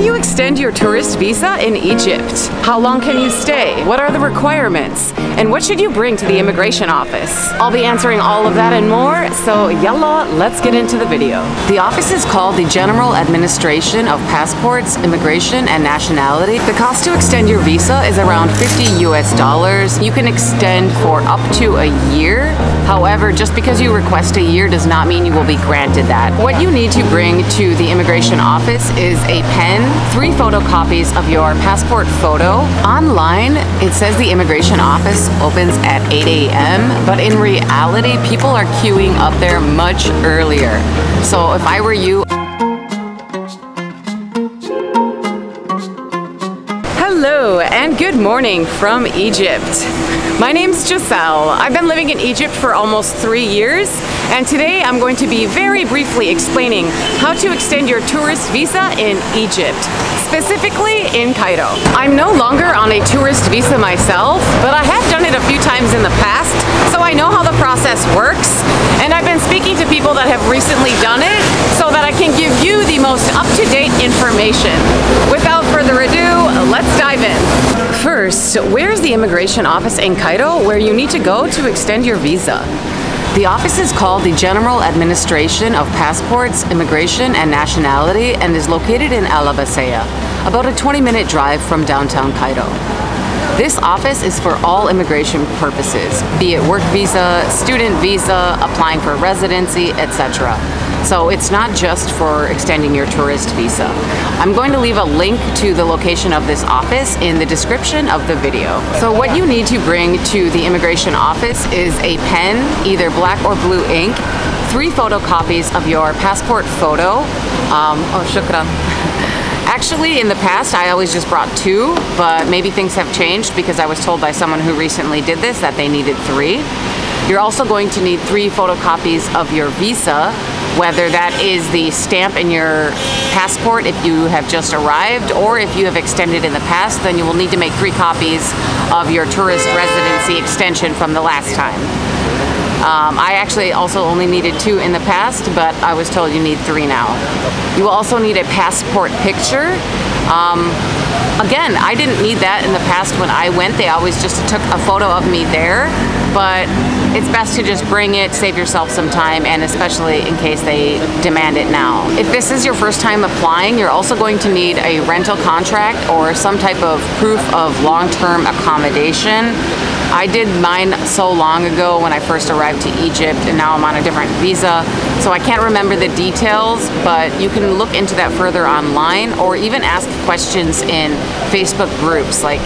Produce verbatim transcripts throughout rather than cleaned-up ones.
do you extend your tourist visa in Egypt? How long can you stay? What are the requirements? And what should you bring to the immigration office? I'll be answering all of that and more, so yalla, let's get into the video. The office is called the General Administration of Passports, Immigration and Nationality. The cost to extend your visa is around fifty U S dollars. You can extend for up to a year. However, just because you request a year does not mean you will be granted that. What you need to bring to the immigration office is a pen, three photocopies of your passport photo. Online, it says the immigration office opens at eight A M, but in reality, people are queuing up there much earlier. So if I were you, hello and good morning from Egypt. My name's Giselle. I've been living in Egypt for almost three years, and today I'm going to be very briefly explaining how to extend your tourist visa in Egypt, specifically in Cairo. I'm no longer on a tourist visa myself, but I have done it a few times in the past, so I know how the process works, and I've been speaking to people that have recently done it so that I can give you the most up-to-date information. Without further ado, let's dive in. First, where's the immigration office in Cairo where you need to go to extend your visa? The office is called the General Administration of Passports, Immigration and Nationality and is located in Alabaseya, about a twenty minute drive from downtown Cairo. This office is for all immigration purposes, be it work visa, student visa, applying for residency, et cetera. So it's not just for extending your tourist visa. I'm going to leave a link to the location of this office in the description of the video. So what you need to bring to the immigration office is a pen, either black or blue ink, three photocopies of your passport photo. Um, oh, shukran. Actually, in the past, I always just brought two, but maybe things have changed because I was told by someone who recently did this that they needed three. You're also going to need three photocopies of your visa, whether that is the stamp in your passport if you have just arrived, or if you have extended in the past, then you will need to make three copies of your tourist residency extension from the last time. Um, I actually also only needed two in the past, but I was told you need three now. You will also need a passport picture. Um, again, I didn't need that in the past when I went. They always just took a photo of me there, but it's best to just bring it, save yourself some time, and especially in case they demand it now. If this is your first time applying, you're also going to need a rental contract or some type of proof of long-term accommodation. I did mine so long ago when I first arrived to Egypt, and now I'm on a different visa, so I can't remember the details, but you can look into that further online or even ask questions in Facebook groups like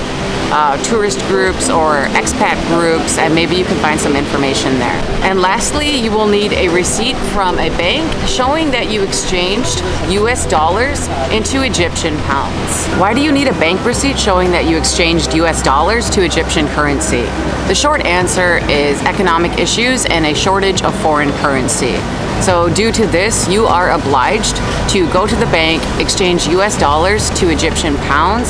Uh, tourist groups or expat groups, and maybe you can find some information there. And lastly, you will need a receipt from a bank showing that you exchanged U S dollars into Egyptian pounds. Why do you need a bank receipt showing that you exchanged U S dollars to Egyptian currency? The short answer is economic issues and a shortage of foreign currency. So due to this, you are obliged to go to the bank, exchange U S dollars to Egyptian pounds,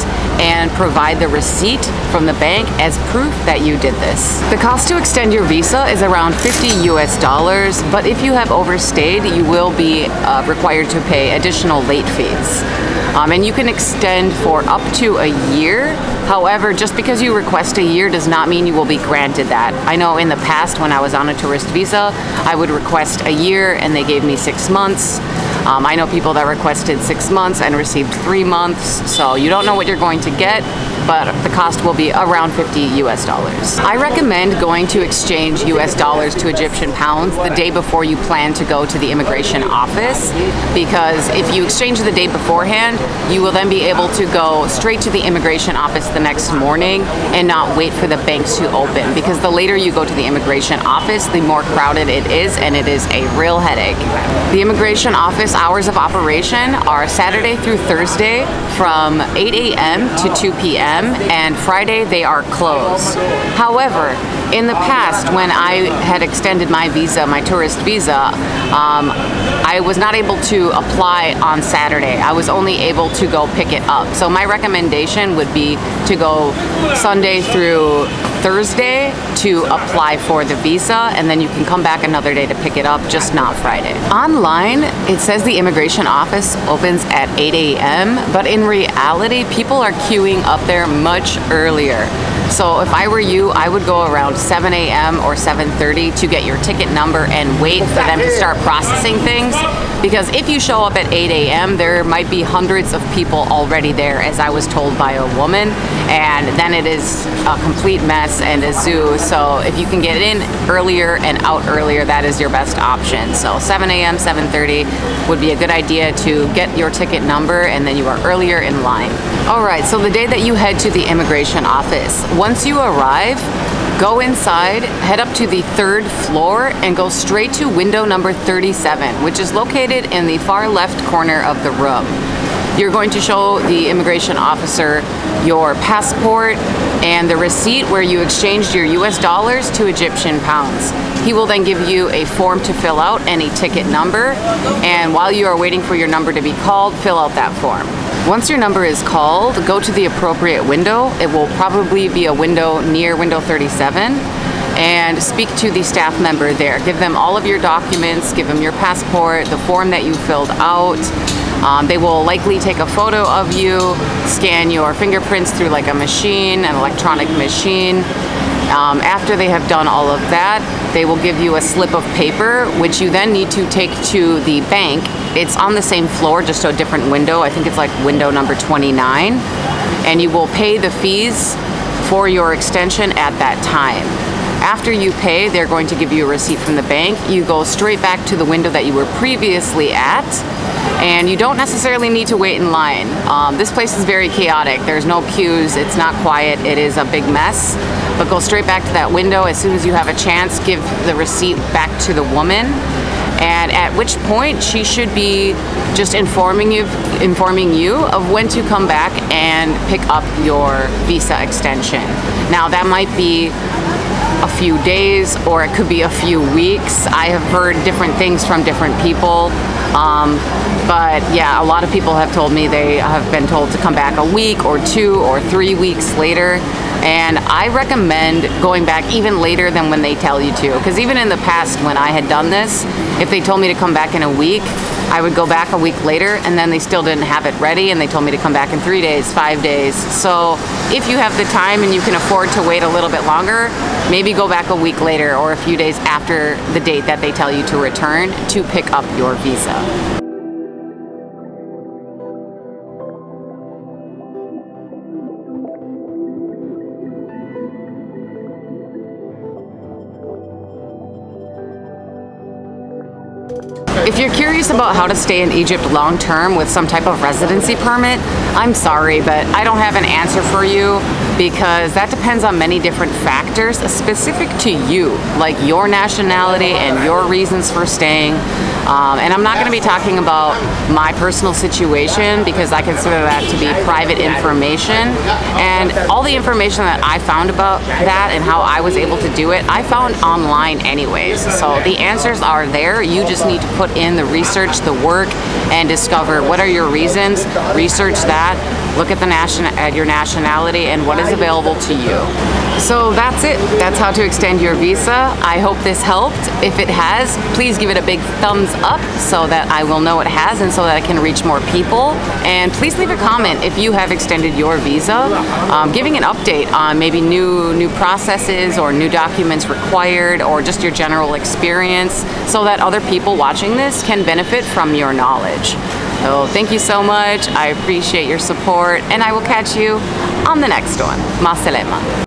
and provide the receipt from the bank as proof that you did this. The cost to extend your visa is around fifty U S dollars, but if you have overstayed, you will be uh, required to pay additional late fees. Um, and you can extend for up to a year. However, just because you request a year does not mean you will be granted that. I know in the past when I was on a tourist visa, I would request a year and they gave me six months. Um, I know people that requested six months and received three months, so you don't know what you're going to get, but the cost will be around fifty U S dollars. I recommend going to exchange U S dollars to Egyptian pounds the day before you plan to go to the immigration office, because if you exchange the day beforehand, you will then be able to go straight to the immigration office the next morning and not wait for the banks to open, because the later you go to the immigration office, the more crowded it is, and it is a real headache. The immigration office hours of operation are Saturday through Thursday from eight A M to two P M eleven a m and Friday they are closed. However, in the past, when I had extended my visa, my tourist visa, um, I was not able to apply on Saturday. I was only able to go pick it up. So my recommendation would be to go Sunday through Thursday to apply for the visa, and then you can come back another day to pick it up, just not Friday. Online, it says the immigration office opens at eight a m, but in reality, people are queuing up there much earlier. So if I were you, I would go around seven a m or seven thirty to get your ticket number and wait for them to start processing things. Because if you show up at eight a m, there might be hundreds of people already there, as I was told by a woman, and then it is a complete mess and a zoo. So if you can get in earlier and out earlier, that is your best option. So seven a m, seven thirty would be a good idea to get your ticket number, and then you are earlier in line. All right, so the day that you head to the immigration office, once you arrive, go inside, head up to the third floor, and go straight to window number thirty-seven, which is located in the far left corner of the room. You're going to show the immigration officer your passport and the receipt where you exchanged your U S dollars to Egyptian pounds. He will then give you a form to fill out and a ticket number, and while you are waiting for your number to be called, fill out that form. Once your number is called, go to the appropriate window. It will probably be a window near window thirty-seven, and speak to the staff member there. Give them all of your documents, give them your passport, the form that you filled out. Um, they will likely take a photo of you, scan your fingerprints through like a machine, an electronic machine. Um, after they have done all of that, they will give you a slip of paper, which you then need to take to the bank. It's on the same floor, just to a different window. I think it's like window number twenty-nine. And you will pay the fees for your extension at that time. After you pay, they're going to give you a receipt from the bank. You go straight back to the window that you were previously at, and you don't necessarily need to wait in line. Um, this place is very chaotic. There's no queues, it's not quiet, it is a big mess. But go straight back to that window as soon as you have a chance. Give the receipt back to the woman, and at which point she should be just informing you, informing you of when to come back and pick up your visa extension. Now that might be a few days, or it could be a few weeks. I have heard different things from different people. Um, but yeah, a lot of people have told me they have been told to come back a week or two or three weeks later. And I recommend going back even later than when they tell you to. Because even in the past, when I had done this, if they told me to come back in a week, I would go back a week later, and then they still didn't have it ready, and they told me to come back in three days, five days. So if you have the time and you can afford to wait a little bit longer, maybe go back a week later or a few days after the date that they tell you to return to pick up your visa. If you're curious about how to stay in Egypt long term with some type of residency permit, I'm sorry, but I don't have an answer for you, because that depends on many different factors specific to you, like your nationality and your reasons for staying. Um, and I'm not going to be talking about my personal situation, because I consider that to be private information. And all the information that I found about that and how I was able to do it, I found online anyways. So the answers are there. You just need to put in the research, the work, and discover what are your reasons. Research that. Look at the nation at your nationality and what is available to you. So that's it. That's how to extend your visa. I hope this helped. If it has, please give it a big thumbs up so that I will know it has and so that I can reach more people. And please leave a comment if you have extended your visa, um, giving an update on maybe new, new processes or new documents required, or just your general experience, so that other people watching this can benefit from your knowledge. So thank you so much. I appreciate your support, and I will catch you on the next one. Masalema.